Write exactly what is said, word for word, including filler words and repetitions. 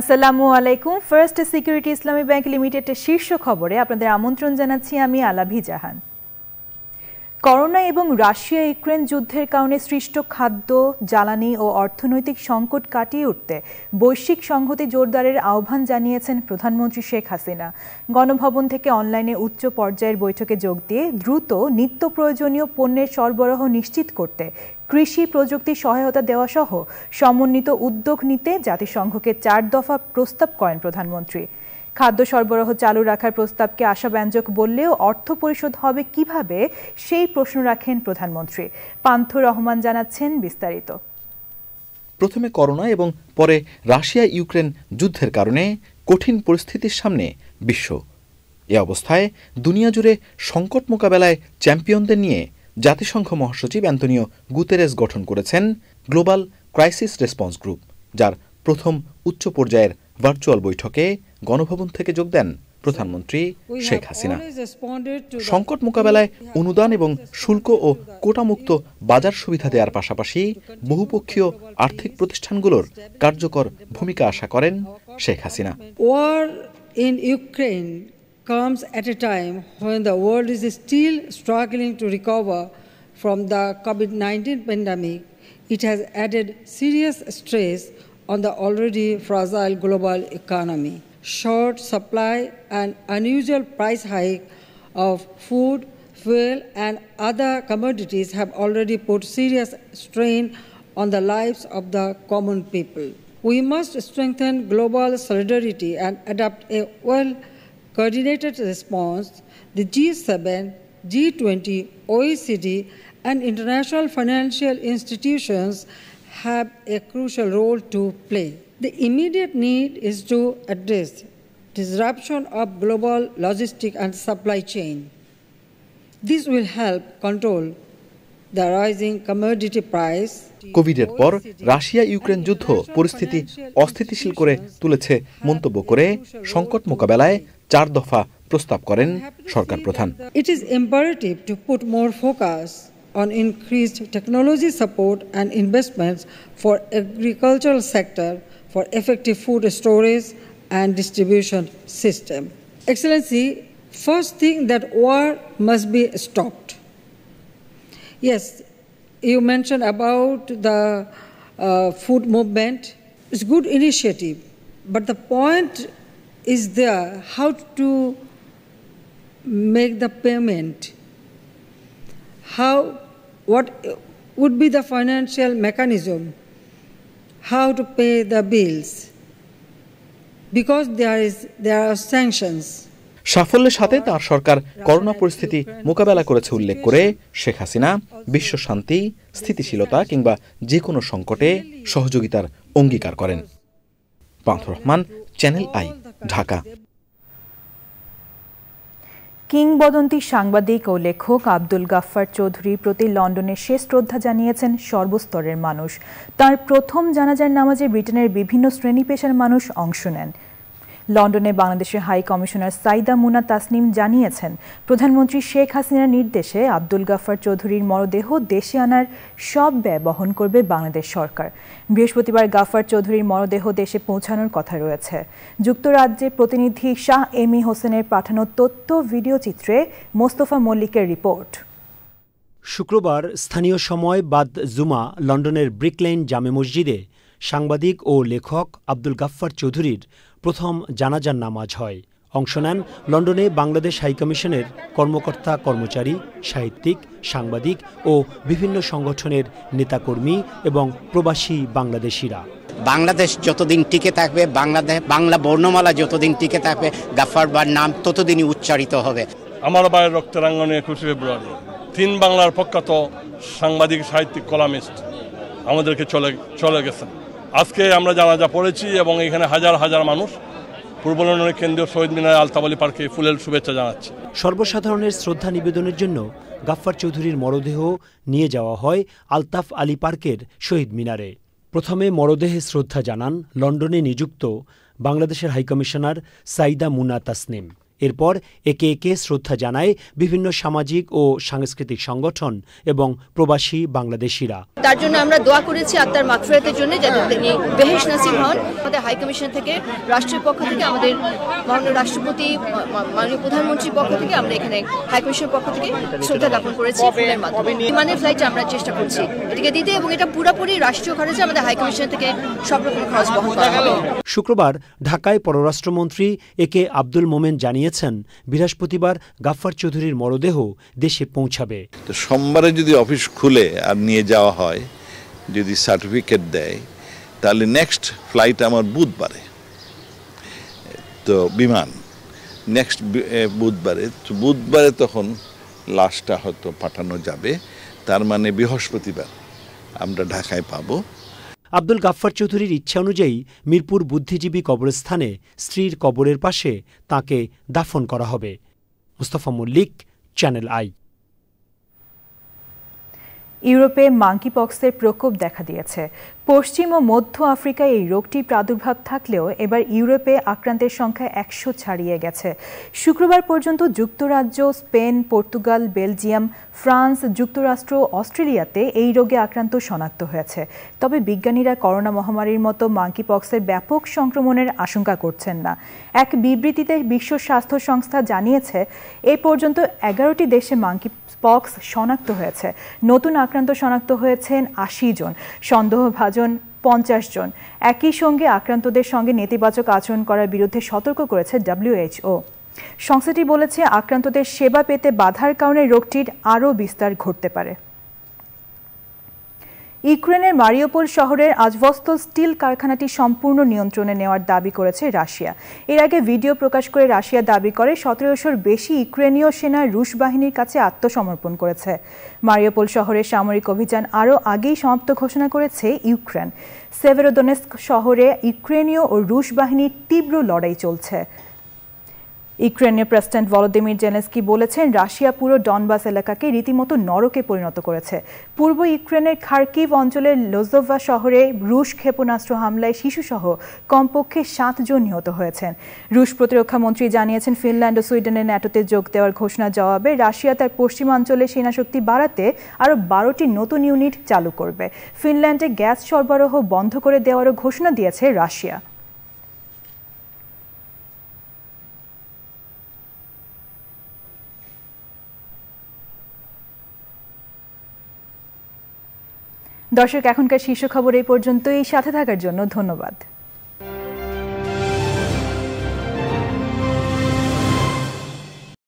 আসসালামু আলাইকুম first security ইসলামী bank লিমিটেডের শীর্ষ খবরে আপনাদের আমন্ত্রণ জানাচ্ছি আমি আলাভি জাহান। করোনা এবং রাশিয়া ইউক্রেন যুদ্ধের কারণে সৃষ্ট খাদ্য, জ্বালানি ও অর্থনৈতিক সংকট কাটিয়ে উঠতে বৈশ্বিক সংহতি জোরদারের আহ্বান জানিয়েছেন প্রধানমন্ত্রী শেখ হাসিনা। গণভবন থেকে অনলাইনে উচ্চ পর্যায়ের বৈঠকে যোগ দিয়ে দ্রুত নিত্য প্রয়োজনীয় পণ্যের সরবরাহ নিশ্চিত করতে কৃষি প্রযুক্তি সহায়তা দেওয়া সহ সমন্বিত উদ্যোগ নিতে জাতিসংঘকে চার দফা প্রস্তাব করেন প্রধানমন্ত্রী। খাদ্য সরবরাহ চালু রাখার প্রস্তাবকে আশাব্যঞ্জক বললেও অর্থ পরিশোধ হবে কিভাবে সেই প্রশ্ন রাখেন প্রধানমন্ত্রী। পান্থুর রহমান জানাচ্ছেন বিস্তারিত। প্রথমে করোনা এবং পরে রাশিয়া ইউক্রেন যুদ্ধের কারণে কঠিন পরিস্থিতির সামনে বিশ্ব। এ অবস্থায় দুনিয়া জুড়ে সংকট মোকাবেলায় চ্যাম্পিয়নদের নিয়ে জাতিসংঘ মহাসচিব অ্যান্তোনিও গুতেরেস গঠন করেছেন গ্লোবাল ক্রাইসিস রেসপন্স গ্রুপ, যার প্রথম উচ্চ পর্যায়ের ভার্চুয়াল বৈঠকে গণভবন থেকে যোগ দেন প্রধানমন্ত্রী শেখ হাসিনা। সংকট মোকাবেলায় অনুদান এবং শুল্ক ও কোটামুক্ত বাজার সুবিধা দেওয়ার পাশাপাশি বহুপক্ষীয় আর্থিক প্রতিষ্ঠানগুলোর কার্যকর ভূমিকা আশা করেন Sheikh Hasina. comes at a time when the world is still struggling to recover from the COVID nineteen pandemic. It has added serious stress on the already fragile global economy. Short supply and unusual price hike of food, fuel and other commodities have already put serious strain on the lives of the common people. We must strengthen global solidarity and adopt a well coordinated response. The G seven, G twenty, O E C D and international financial institutions have a crucial role to play. The immediate need is to address disruption of global logistics and supply chain. This will help control the rising commodity price. কোভিডের পর Russia Ukraine যুদ্ধ পরিস্থিতি অস্থিতিশীল করে তুলেছে মন্তব্য করে সংকট মোকাবেলায় চার দফা প্রস্তাব করেন সরকার প্রধান। It is imperative to put more focus on increased technology support and investments for agricultural sector for effective food storage and distribution system. Excellency, first thing that war must be stopped. Yes, you mentioned about the uh, food movement. It's good initiative, but the point is there how to make the payment, how, what would be the financial mechanism, how to pay the bills, because there is there are sanctions. সাফল্যের সাথে তার সরকার corona পরিস্থিতি মোকাবেলা করেছে উল্লেখ করে শেখ হাসিনা বিশ্ব শান্তি, স্থিতিশীলতা কিংবা যে কোনো সংকটে সহযোগিতার অঙ্গীকার করেন। Panthur Rahman, channel I, Dhaka. কিংবদন্তী সাংবাদিক ও লেখক আব্দুল গাফফার চৌধুরী প্রতি লন্ডনে শেষ শ্রদ্ধা জানিয়েছেন সর্বস্তরের মানুষ। তার প্রথম জানাজার নামাজে ব্রিটেনের বিভিন্ন শ্রেণী পেশার মানুষ অংশ নেন। লন্ডনে বাংলাদেশের হাই কমিশনার সাইদা মুনা তাসনিম জানিয়েছেন, প্রধানমন্ত্রী শেখ হাসিনার নির্দেশে আব্দুল গাফফার চৌধুরীর মরদেহ দেশে আনার সব ব্যয় বহন করবে বাংলাদেশ সরকার। বৃহস্পতিবার গাফফার চৌধুরীর মরদেহ দেশে পৌঁছানোর কথা রয়েছে। যুক্তরাজ্যে প্রতিনিধি শাহ এম ই হোসেনের পাঠানো তথ্য ভিডিও চিত্রে মোস্তফা মল্লিকের রিপোর্ট। শুক্রবার স্থানীয় সময় বাদ জুমা লন্ডনের ব্রিকলেন জামে মসজিদে সাংবাদিক ও লেখক আব্দুল গাফফার চৌধুরীর প্রথম জানাজার নামাজ হয়। অংশ নেন লন্ডনে বাংলাদেশ হাইকমিশনের কর্মকর্তা, কর্মচারী, সাহিত্যিক, সাংবাদিক ও বিভিন্ন সংগঠনের নেতাকর্মী এবং প্রবাসী বাংলাদেশিরা। বাংলাদেশ যতদিন টিকে থাকবে, বাংলাদেশ বাংলা বর্ণমালা যতদিন টিকে থাকবে, গাফফারবার নাম ততদিনই উচ্চারিত হবে। আমার বাড়ির রক্তরাঙ্গনে একুশে ফেব্রুয়ারি তিন বাংলার প্রখ্যাত সাংবাদিক, সাহিত্যিক, কলামিস্ট আমাদেরকে চলে চলে গেছেন। আজকে আমরা জানাজা পড়েছি এবং এখানে হাজার হাজার মানুষ পূর্ব লন্ডনের কেন্দ্রীয় শহীদ মিনার আলতাবালি পার্কে ফুলেল শুভেচ্ছা জানাচ্ছে। সর্বসাধারণের শ্রদ্ধা নিবেদনের জন্য গাফফার চৌধুরীর মরদেহ নিয়ে যাওয়া হয় আলতাফ আলী পার্কের শহীদ মিনারে। প্রথমে মরদেহে শ্রদ্ধা জানান লন্ডনে নিযুক্ত বাংলাদেশের হাইকমিশনার সাইদা মুনা তাসনিম। এরপর একে একে শ্রদ্ধা জানায় বিভিন্ন সামাজিক ও সাংস্কৃতিক সংগঠন এবং প্রবাসী বাংলাদেশিরা। তার জন্য আমরা দোয়া করেছি আত্মার মাগফিরাতের জন্য, যাতে তিনি বেহেশ নসিব হন। আমাদের হাই কমিশন থেকে, রাষ্ট্রের পক্ষ থেকে, আমাদের মাননীয় রাষ্ট্রপতি মাননীয় প্রধানমন্ত্রীর পক্ষ থেকে আমরা এখানে হাই কমিশনের পক্ষ থেকে শ্রদ্ধা জ্ঞাপন করেছি। বিমানের ফ্লাইট আমরা চেষ্টা করছি এটিকে দিতে, এবং এটা পুরোপুরি রাষ্ট্রীয় খরচে আমাদের হাই কমিশন থেকে সব রকম খরচ বহন করা হবে। শুক্রবার ঢাকায় পররাষ্ট্রমন্ত্রী এ কে আব্দুল মোমেন জানিয়েছেন, বৃহস্পতিবার গাফফার চৌধুরীর মরদেহ দেশে পৌঁছাবে। তো সোমবারে যদি অফিস খুলে আর নিয়ে যাওয়া হয়, যদি সার্টিফিকেট দেয়, তাহলে নেক্সট ফ্লাইট আমার বুধবারে, তো বিমান নেক্সট বুধবারে, তো বুধবারে তখন লাশটা হয়তো পাঠানো যাবে, তার মানে বৃহস্পতিবার আমরা ঢাকায় পাবো। আব্দুল গাফফার চৌধুরীর ইচ্ছা অনুযায়ী মিরপুর বুদ্ধিজীবী কবরস্থানে স্ত্রীর কবরের পাশে তাকে দাফন করা হবে। Mustafa Mallik, channel I. ইউরোপে মাঙ্কিপক্সের প্রকোপ দেখা দিয়েছে। পশ্চিম ও মধ্য আফ্রিকায় এই রোগটির প্রাদুর্ভাব থাকলেও এবার ইউরোপে আক্রান্তের সংখ্যা একশো ছাড়িয়ে গেছে। শুক্রবার পর্যন্ত যুক্তরাজ্য, স্পেন, পর্তুগাল, বেলজিয়াম, ফ্রান্স, যুক্তরাষ্ট্র, অস্ট্রেলিয়াতে এই রোগে আক্রান্ত শনাক্ত হয়েছে। তবে বিজ্ঞানীরা করোনা মহামারীর মতো মাঙ্কিপক্সের ব্যাপক সংক্রমণের আশঙ্কা করছেন না। এক বিবৃতিতে বিশ্ব স্বাস্থ্য সংস্থা জানিয়েছে, এ পর্যন্ত এগারোটি দেশে মাঙ্কিপক্স শনাক্ত হয়েছে। নতুন আক্রান্ত শনাক্ত হয়েছেন আশি জন, সন্দেহভাজন পঞ্চাশ জন। একই সঙ্গে আক্রান্তদের সঙ্গে নেতিবাচক আচরণ করার বিরুদ্ধে সতর্ক করেছে ডাব্লিউএইচও। সংস্থাটি বলেছে, আক্রান্তদের সেবা পেতে বাধার কারণে রোগটির আরও বিস্তার ঘটতে পারে। ইউক্রেনের মারিওপোল শহরের আজভস্তল স্টিল কারখানাটি সম্পূর্ণ নিয়ন্ত্রণে নেওয়ার দাবি করেছে রাশিয়া। এর আগে ভিডিও প্রকাশ করে রাশিয়া দাবি করে সতেরোশোর বেশি ইউক্রেনীয় সেনা রুশ বাহিনীর কাছে আত্মসমর্পণ করেছে। মারিওপোল শহরের সামরিক অভিযান আরও আগেই সমাপ্ত ঘোষণা করেছে ইউক্রেন। সেভেরোদনেস্ক শহরে ইউক্রেনীয় ও রুশ বাহিনীর তীব্র লড়াই চলছে। ইউক্রেনীয় প্রেসিডেন্ট ভলোদিমির জেলেনস্কি বলেছেন, রাশিয়া পুরো ডনবাস এলাকাকে রীতিমতো নরকে পরিণত করেছে। পূর্ব ইউক্রেনের খার্কিভ অঞ্চলের লোজোভা শহরে রুশ ক্ষেপণাস্ত্র হামলায় শিশুসহ কমপক্ষে সাত জন নিহত হয়েছেন। রুশ প্রতিরক্ষা মন্ত্রী জানিয়েছেন, ফিনল্যান্ড ও সুইডেনের ন্যাটোতে যোগ দেওয়ার ঘোষণা জবাবে রাশিয়া তার পশ্চিমাঞ্চলে সেনাশক্তি বাড়াতে আরও বারোটি নতুন ইউনিট চালু করবে। ফিনল্যান্ডে গ্যাস সরবরাহ বন্ধ করে দেওয়ারও ঘোষণা দিয়েছে রাশিয়া। দর্শক, এখনকার শীর্ষ খবর এই পর্যন্তই। সাথে থাকার জন্য ধন্যবাদ।